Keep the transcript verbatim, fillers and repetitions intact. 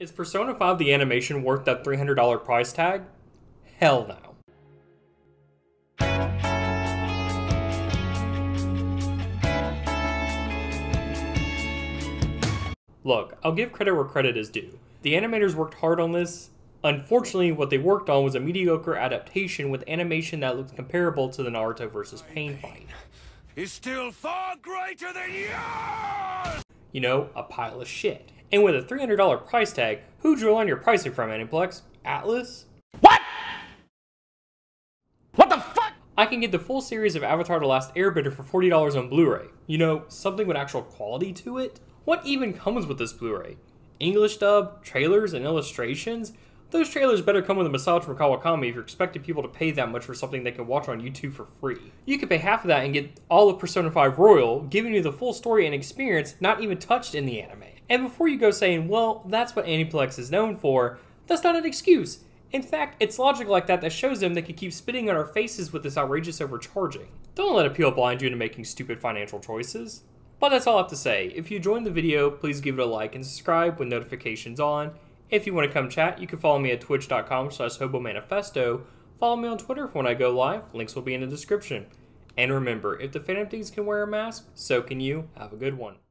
Is Persona five the Animation worth that three hundred dollar price tag? Hell no. Look, I'll give credit where credit is due. The animators worked hard on this. Unfortunately, what they worked on was a mediocre adaptation with animation that looked comparable to the Naruto versus. Pain fight. Is still far greater than yours! You know, a pile of shit. And with a three hundred dollar price tag, who drew on your pricing from, Aniplex? Atlas? What? What the fuck? I can get the full series of Avatar The Last Airbender for forty dollars on Blu-ray. You know, something with actual quality to it? What even comes with this Blu-ray? English dub, trailers, and illustrations? Those trailers better come with a massage from Kawakami if you're expecting people to pay that much for something they can watch on YouTube for free. You could pay half of that and get all of Persona five Royal, giving you the full story and experience not even touched in the anime. And before you go saying, well, that's what Aniplex is known for, that's not an excuse. In fact, it's logic like that that shows them they could keep spitting on our faces with this outrageous overcharging. Don't let appeal blind you to making stupid financial choices. But that's all I have to say. If you enjoyed the video, please give it a like and subscribe with notifications on. If you want to come chat, you can follow me at twitch.com slash hobomanifesto. Follow me on Twitter for when I go live. Links will be in the description. And remember, if the Phantom Thieves can wear a mask, so can you. Have a good one.